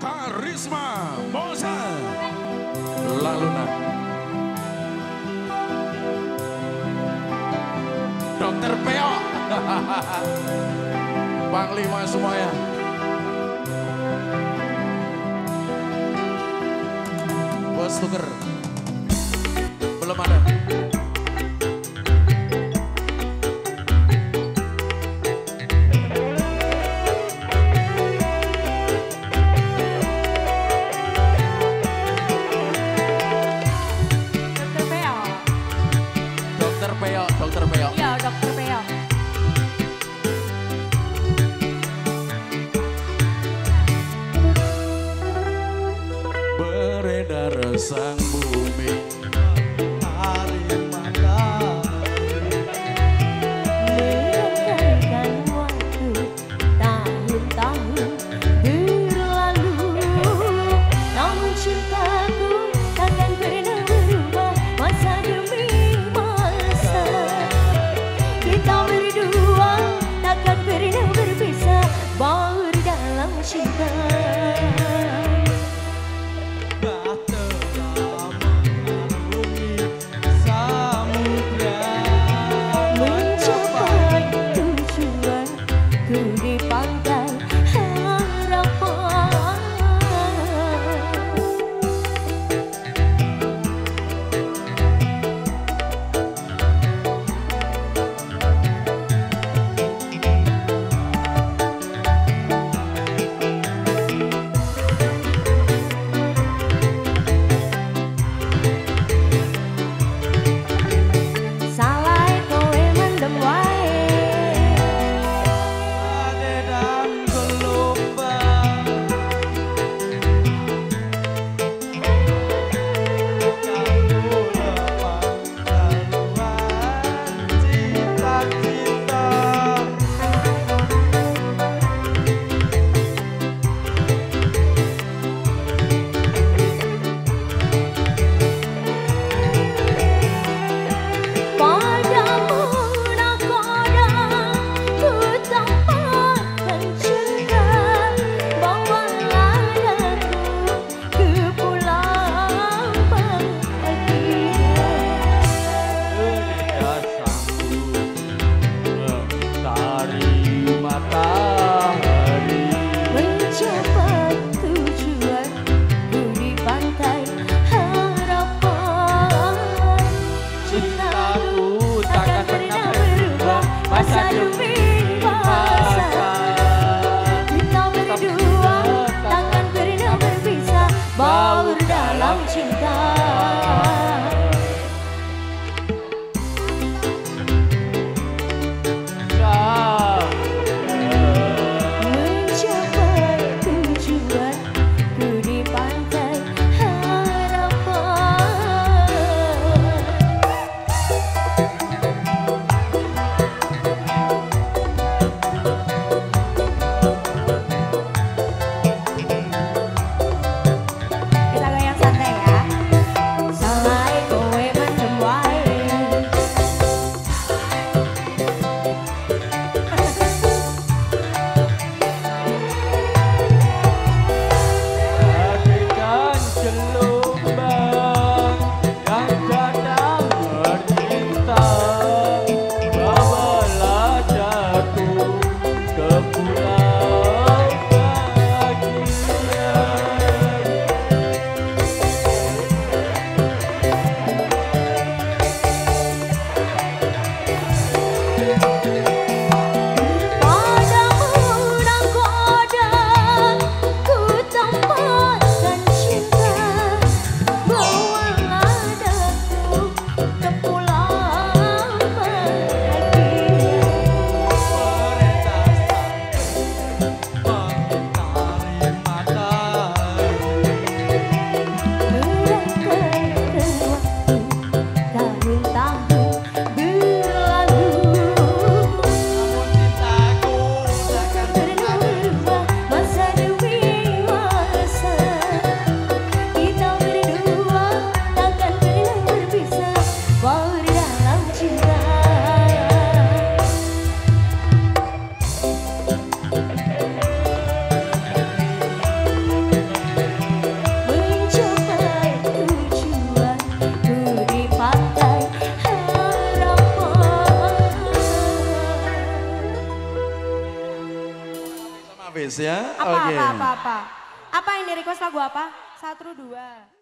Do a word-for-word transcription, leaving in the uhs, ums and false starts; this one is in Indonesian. Karisma Moza Laluna Dokter Peok Panglima semuanya. Bos tuker belum ada. Sang bumi harimau meluangkan waktu tahun-tahun berlalu, namun cintaku takkan pernah berubah masa demi masa. Kita berdua takkan pernah berpisah, baur dalam cinta. Salah kowe mendem wae. habis ya. Apa, okay. apa, apa, apa. Apa yang di request lagu apa? Satu, dua.